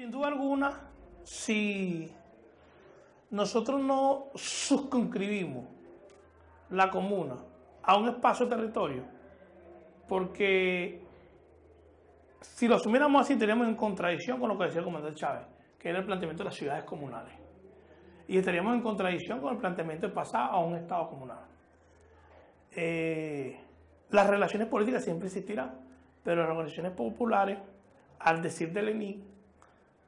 Sin duda alguna, si nosotros no suscribimos la comuna a un espacio de territorio, porque si lo asumiéramos así, estaríamos en contradicción con lo que decía el comandante Chávez, que era el planteamiento de las ciudades comunales. Y estaríamos en contradicción con el planteamiento de pasar a un Estado comunal. Las relaciones políticas siempre existirán, pero las organizaciones populares, al decir de Lenin,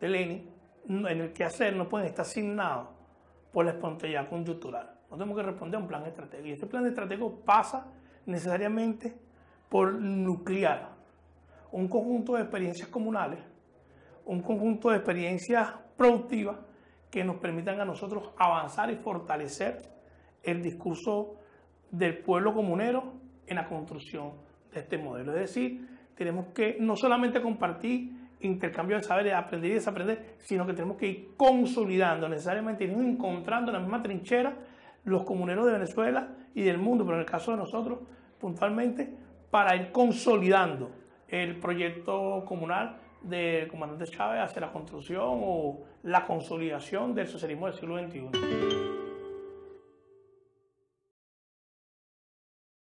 en el quehacer no pueden estar asignados por la espontaneidad coyuntural. No tenemos que responder a un plan estratégico. Y ese plan estratégico pasa necesariamente por nuclear un conjunto de experiencias comunales, un conjunto de experiencias productivas que nos permitan a nosotros avanzar y fortalecer el discurso del pueblo comunero en la construcción de este modelo. Es decir, tenemos que no solamente compartir intercambio de saberes, aprender y desaprender, sino que tenemos que ir consolidando necesariamente, ir encontrando en la misma trinchera los comuneros de Venezuela y del mundo, pero en el caso de nosotros, puntualmente, para ir consolidando el proyecto comunal del comandante Chávez hacia la construcción o la consolidación del socialismo del siglo XXI.